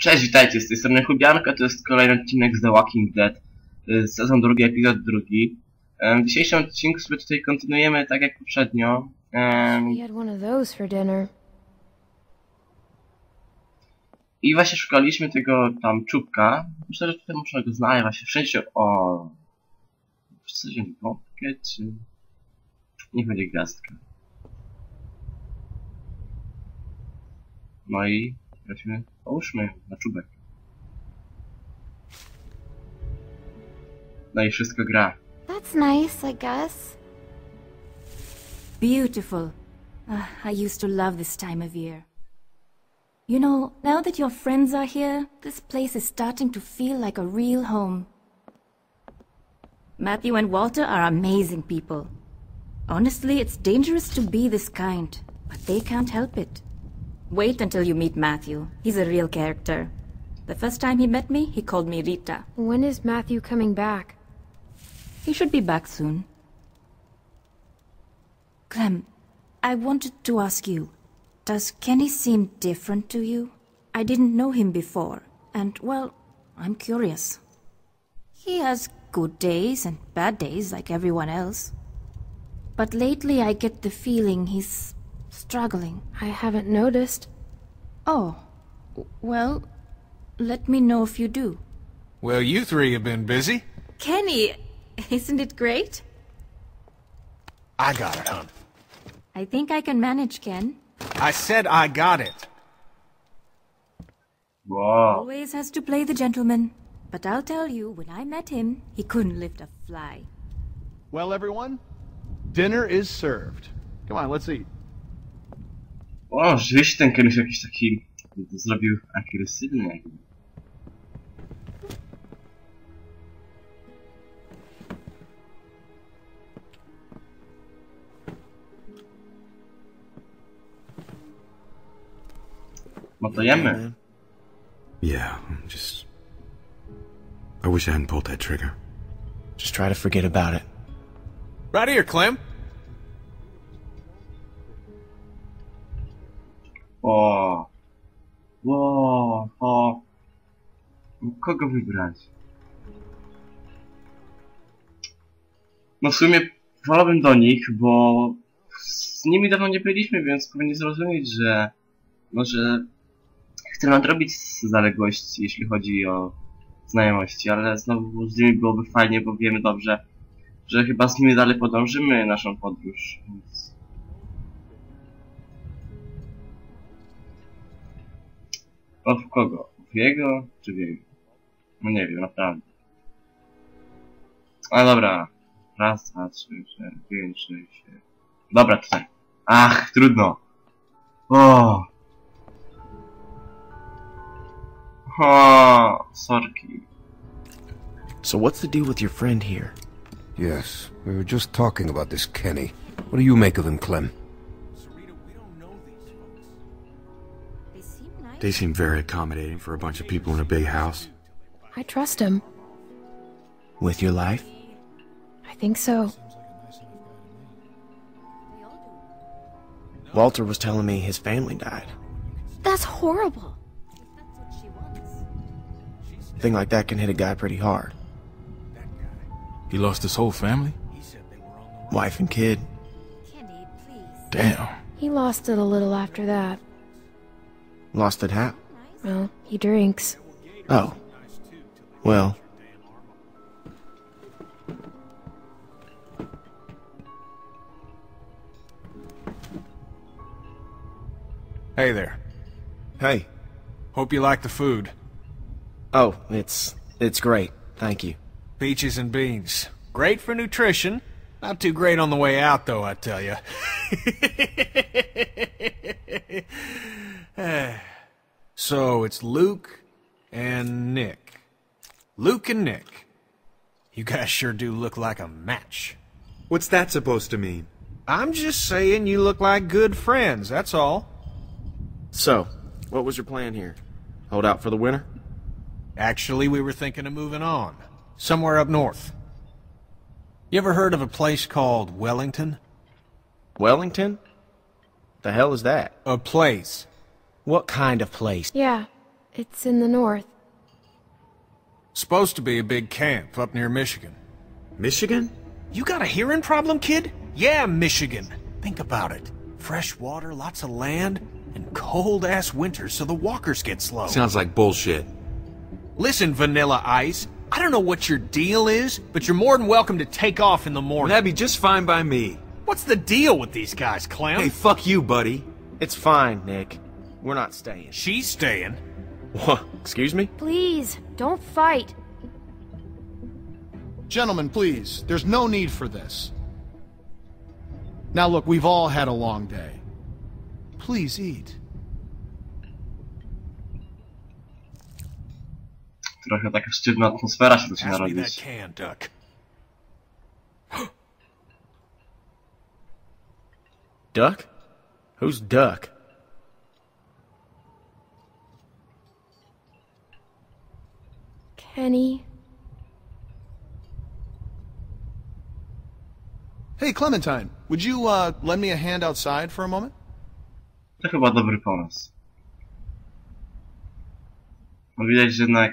Cześć, witajcie, z tej strony Chubianka, to jest kolejny odcinek z The Walking Dead, sezon drugi, epizod drugi. W dzisiejszym odcinku sobie tutaj kontynuujemy tak jak poprzednio. I właśnie szukaliśmy tego tam czubka. Myślę, że tutaj muszę go znaleźć właśnie wszędzie o... Chcę wziąć bombkę, czy... Niech będzie gwiazdka. No i... Weźmy, połóżmy na czubek. No i wszystko gra. That's nice, I guess. Beautiful. I used to love this time of year. You know, now that your friends are here, this place is starting to feel like a real home. Matthew and Walter are amazing people. Honestly, it's dangerous to be this kind, but they can't help it. Wait until you meet Matthew. He's a real character. The first time he met me, he called me Rita. When is Matthew coming back? He should be back soon. Clem, I wanted to ask you, does Kenny seem different to you? I didn't know him before, and well, I'm curious. He has good days and bad days like everyone else. But lately I get the feeling he's struggling. I haven't noticed. Oh, well, let me know if you do. Well, you three have been busy. Kenny, isn't it great? I got it, hon. I think I can manage, Ken. I said I got it. Wow. Always has to play the gentleman. But I'll tell you, when I met him, he couldn't lift a fly. Well, everyone, dinner is served. Come on, let's eat. Wow, rzeczywiście ten kiedyś jakiś taki zrobił agresywny jakby. No to jemy. Yeah, just... I wish I hadn't pulled that trigger. Just try to forget about it. Right here, Clem! O... Wow, o... Kogo wybrać? No w sumie wolałbym do nich, bo... Z nimi dawno nie byliśmy, więc powinni zrozumieć, że... Może... Chcę nadrobić zaległości, jeśli chodzi o... znajomości, ale znowu z nimi byłoby fajnie, bo wiemy dobrze, że chyba z nimi dalej podążymy naszą podróż. Więc... Od kogo? W jego czy w jego? No nie wiem, naprawdę. A dobra. Raz, dwa, trzy, cztery, pięć, sześć, siedem. Dobra, tutaj. Ach, trudno. O. Oh, sorry. So what's the deal with your friend here? Yes, we were just talking about this Kenny. What do you make of him, Clem? Sarita, we don't know these folks. They seem very accommodating for a bunch of people in a big house. I trust him. With your life? I think so. Walter was telling me his family died. That's horrible. Thing like that can hit a guy pretty hard. He lost his whole family? Wife and kid. Kenny, please. Damn. He lost it a little after that. Lost it how? Well, he drinks. Oh. Well. Hey there. Hey. Hope you like the food. Oh, it's great. Thank you. Peaches and beans. Great for nutrition. Not too great on the way out, though, I tell you. So, it's Luke and Nick. Luke and Nick. You guys sure do look like a match. What's that supposed to mean? I'm just saying you look like good friends, that's all. So, what was your plan here? Hold out for the winter? Actually, we were thinking of moving on. Somewhere up north. You ever heard of a place called Wellington? Wellington? The hell is that? A place. What kind of place? Yeah, It's in the north. Supposed to be a big camp up near Michigan. Michigan? You got a hearing problem, kid? Yeah, Michigan. Think about it. Fresh water, lots of land, and cold-ass winters so the walkers get slow. Sounds like bullshit. Listen, Vanilla Ice, I don't know what your deal is, but you're more than welcome to take off in the morning. That'd be just fine by me. What's the deal with these guys, Clem? Hey, fuck you, buddy. It's fine, Nick. We're not staying. She's staying. What? Excuse me? Please, don't fight. Gentlemen, please. There's no need for this. Now look, we've all had a long day. Please eat. Trochę taka sztywna atmosfera się zaczyna robić. Duck? Who's Duck? Kenny. Hey, Clementine, would you lend me a hand outside for a moment? To chyba dobry pomysł. No widać, że jednak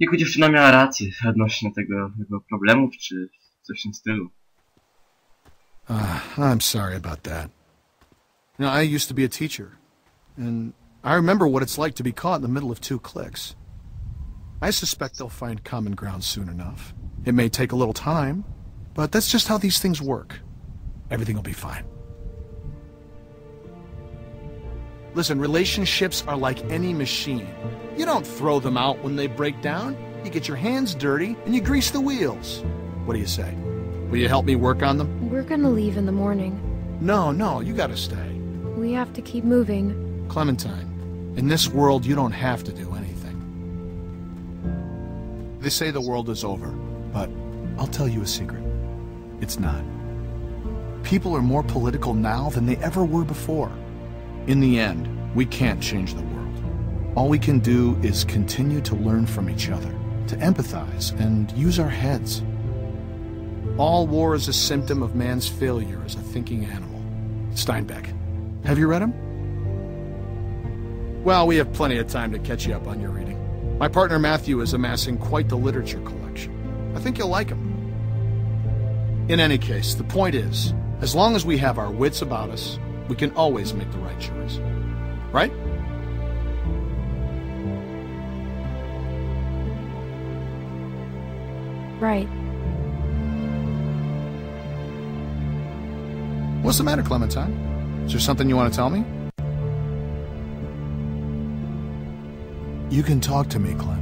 jego dziewczyna miała rację odnośnie tego problemów czy coś w tym stylu. I'm sorry about that. You know, I used to be a teacher, and I remember what it's like to be caught in the middle of two cliques. I suspect they'll find common ground soon enough. It may take a little time, but that's just how these things work. Everything will be fine. Listen, relationships are like any machine. You don't throw them out when they break down. You get your hands dirty, and you grease the wheels. What do you say? Will you help me work on them? We're gonna leave in the morning. No, no, you gotta stay. We have to keep moving. Clementine, in this world, you don't have to do anything. They say the world is over, but I'll tell you a secret. It's not. People are more political now than they ever were before. In the end, we can't change the world. All we can do is continue to learn from each other, to empathize, and use our heads. All war is a symptom of man's failure as a thinking animal. Steinbeck. Have you read him? Well, we have plenty of time to catch you up on your reading. My partner Matthew is amassing quite the literature collection. I think you'll like him. In any case, the point is, as long as we have our wits about us, we can always make the right choice. Right? Right. What's the matter, Clementine? Is there something you want to tell me? You can talk to me, Clem.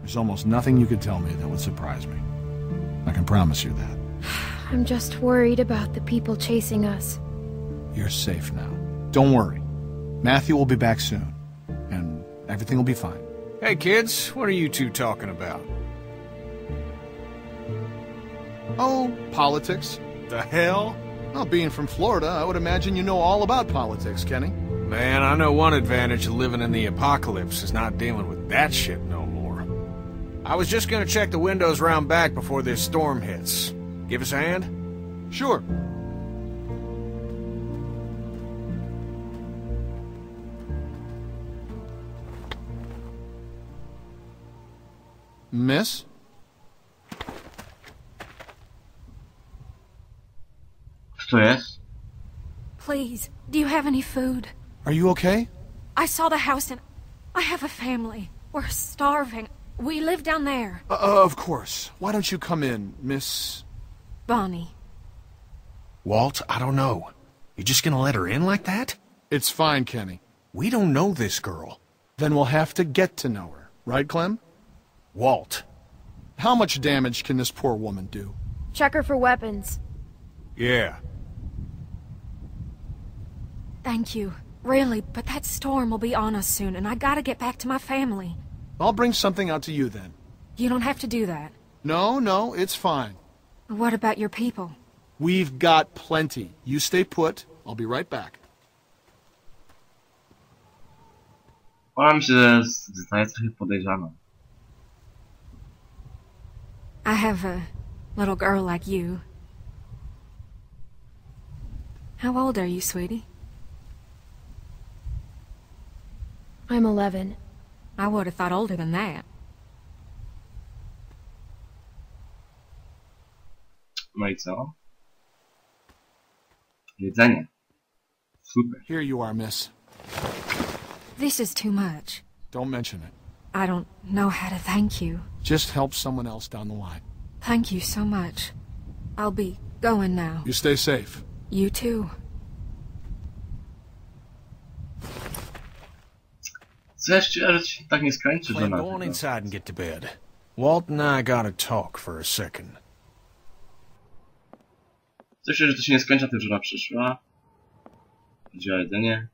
There's almost nothing you could tell me that would surprise me. I can promise you that. I'm just worried about the people chasing us. You're safe now. Don't worry. Matthew will be back soon, and everything will be fine. Hey, kids, what are you two talking about? Oh, politics. The hell? Well, being from Florida, I would imagine you know all about politics, Kenny. Man, I know one advantage of living in the apocalypse is not dealing with that shit no more. I was just gonna check the windows round back before this storm hits. Give us a hand? Sure. Miss? Yes. Please, do you have any food? Are you okay? I saw the house and I have a family. We're starving. We live down there. Of course. Why don't you come in, Miss... Bonnie. Walt, I don't know. You just gonna let her in like that? It's fine, Kenny. We don't know this girl. Then we'll have to get to know her. Right, Clem? Walt. How much damage can this poor woman do? Check her for weapons. Yeah. Thank you. Really, but that storm will be on us soon, and I gotta get back to my family. I'll bring something out to you, then. You don't have to do that. No, no, it's fine. What about your people? We've got plenty. You stay put. I'll be right back. I have a little girl like you. How old are you, sweetie? I'm 11. I would have thought older than that. No I co? Jedzenie. Super. Here you are, miss. This is too much. Don't mention it. I don't know how to thank you. Just help someone else down the line. Thank you so much. I'll be going now. You stay safe. You too. Well, go on inside and get to bed. Walt and I gotta talk for a second. Cieszę się, że to się nie skończy tym, że ona przyszła. Wzięła jedzenie.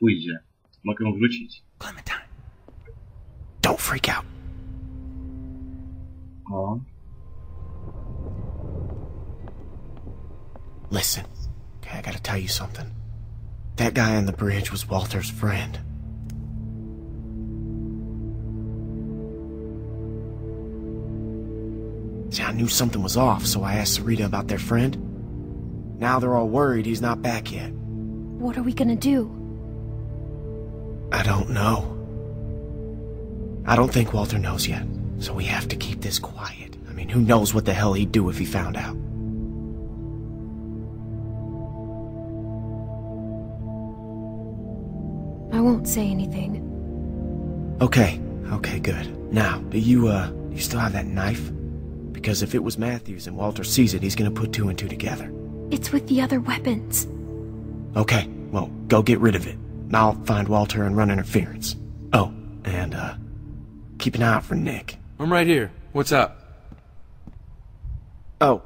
Pójdzie. Mogę wrócić. Clementine. Don't freak out. O. Listen. Okay, I gotta tell you something. That guy on the bridge was Walter's friend. See, I knew something was off, so I asked Sarita about their friend. Now they're all worried he's not back yet. What are we gonna do? I don't know. I don't think Walter knows yet, so we have to keep this quiet. I mean, who knows what the hell he'd do if he found out. I won't say anything. Okay, okay, good. Now, do you still have that knife? Because if it was Matthew's and Walter sees it, he's gonna put 2 and 2 together. It's with the other weapons. Okay, well, go get rid of it. I'll find Walter and run interference. Oh, and keep an eye out for Nick. I'm right here. What's up? Oh,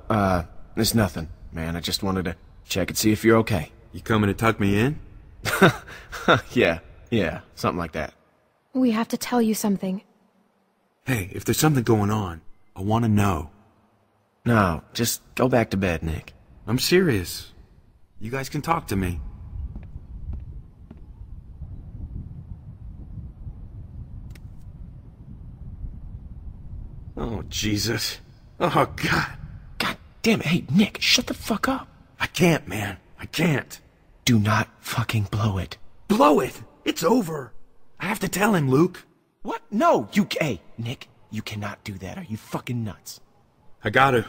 it's nothing, man. I just wanted to check and see if you're okay. You coming to tuck me in? yeah, something like that. We have to tell you something. Hey, if there's something going on, I want to know. No, just go back to bed, Nick. I'm serious. You guys can talk to me. Oh, Jesus. Oh, God. God damn it. Hey, Nick, shut the fuck up. I can't, man. I can't. Do not fucking blow it. Blow it? It's over. I have to tell him, Luke. What? No, you... Hey, Nick. You cannot do that. Are you fucking nuts? I gotta.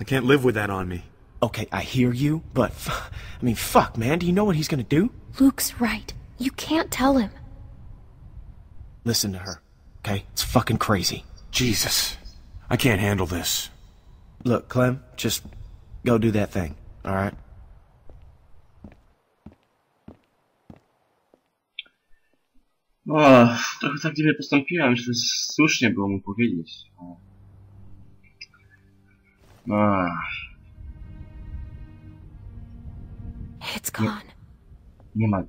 I can't live with that on me. Okay, I hear you, but I mean, fuck, man. Do you know what he's gonna do? Luke's right. You can't tell him. Listen to her, okay? It's fucking crazy. Jesus. I can't handle this. Look, Clem, just go do that thing, all right? O, trochę tak dziwnie postąpiłem, że słusznie było mu powiedzieć. O. It's gone. Nie ma go.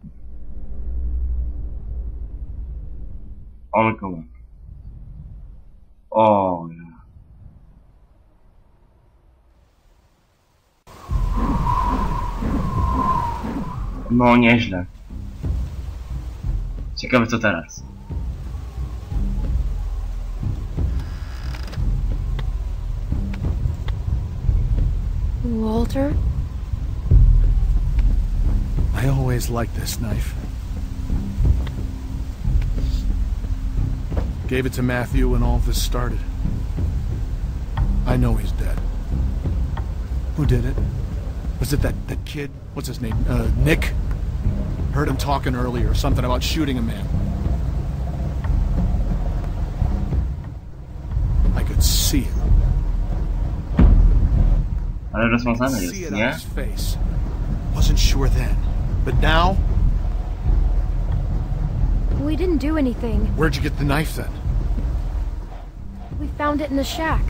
All gone. O, ja. No, nieźle. Ciekawe co teraz. Walter? I always liked this knife. Gave it to Matthew when all this started. I know he's dead. Who did it? Was it that kid? What's his name? Nick? Heard him talking earlier, something about shooting a man. I could see him. I could see it on his face. Wasn't sure then, but now. We didn't do anything. Where'd you get the knife then? We found it in the shack.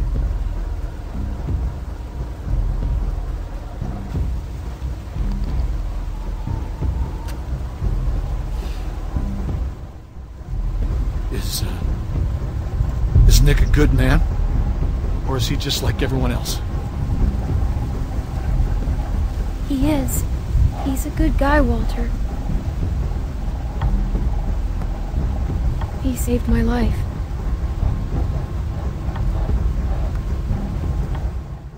Is Nick a good man? Or is he just like everyone else? He is. He's a good guy, Walter. He saved my life.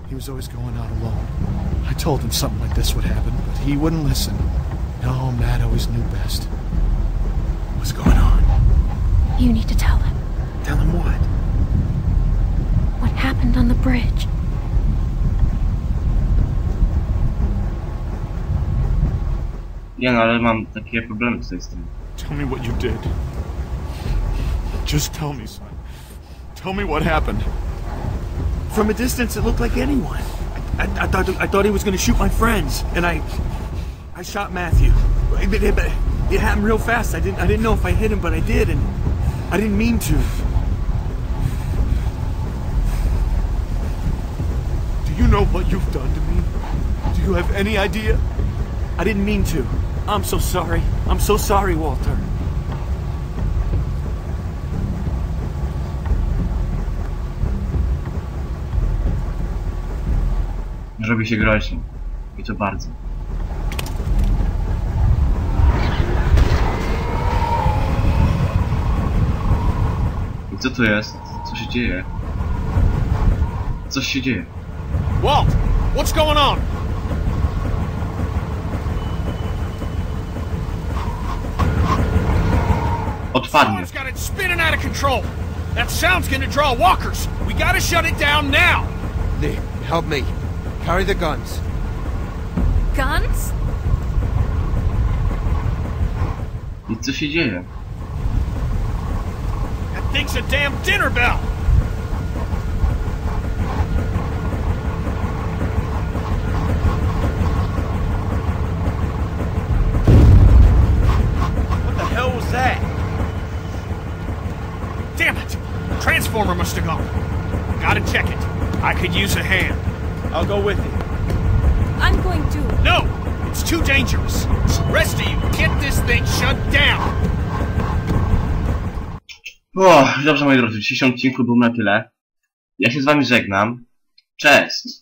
He was always going out alone. I told him something like this would happen, but he wouldn't listen. No, Matt always knew best. What's going on? You need to tell him. Tell him what? What happened on the bridge. Yeah, no, I mam takie problemy z tej strony. Tell me what you did. Just tell me, son. Tell me what happened. From a distance, it looked like anyone. I thought he was going to shoot my friends, and I shot Matthew. But it happened real fast. I didn't know if I hit him, but I did, and I didn't mean to. Do you know what you've done to me? Do you have any idea? I didn't mean to. I'm so sorry. I'm so sorry, Walter. Robi się groźnie. I to bardzo. I co to jest? Co się dzieje? Coś się dzieje. Walt! What's going on? Odpadnie. It's got it spinning out of control. That sound's gonna draw walkers. We gotta shut it down now. Nick, help me. Carry the guns. Guns? I co się dzieje? That thing's a damn dinner bell. What the hell was that? Damn it! Transformer must have gone. Gotta check it. I could use a hand. I'll go with you. I'm going to. No! It's too dangerous. Rest of you, get this thing shut down! Dobrze moi drodzy, w dzisiejszym odcinku był na tyle. Ja się z wami żegnam. Cześć!